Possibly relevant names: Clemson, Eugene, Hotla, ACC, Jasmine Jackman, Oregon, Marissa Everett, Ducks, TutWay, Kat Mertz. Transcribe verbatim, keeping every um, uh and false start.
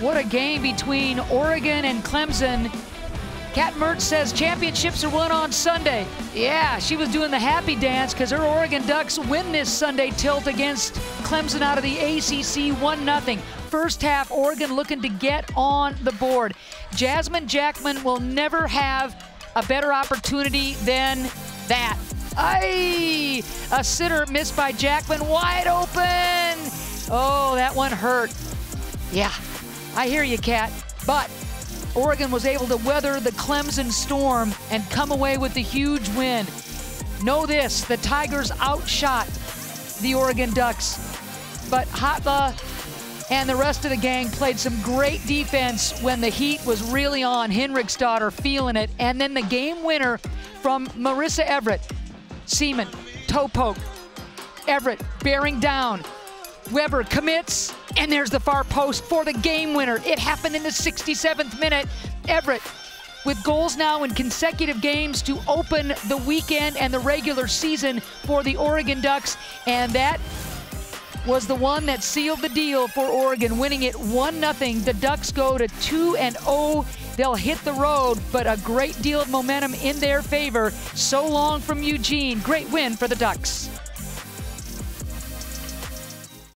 What a game between Oregon and Clemson. Kat Mertz says championships are won on Sunday. Yeah, she was doing the happy dance because her Oregon Ducks win this Sunday tilt against Clemson out of the A C C, one nothing. First half, Oregon looking to get on the board. Jasmine Jackman will never have a better opportunity than that. Aye, a sitter missed by Jackman, wide open. Oh, that one hurt. Yeah, I hear you, Kat, but Oregon was able to weather the Clemson storm and come away with a huge win. Know this, the Tigers outshot the Oregon Ducks, but Hotla and the rest of the gang played some great defense when the heat was really on. Henrik's daughter feeling it, and then the game winner from Marissa Everett. Seaman, toe poke, Everett bearing down. Weber commits, and there's the far post for the game winner. It happened in the sixty-seventh minute. Everett with goals now in consecutive games to open the weekend and the regular season for the Oregon Ducks. And that was the one that sealed the deal for Oregon, winning it one nothing. The Ducks go to two and oh. They'll hit the road, but a great deal of momentum in their favor. So long from Eugene. Great win for the Ducks.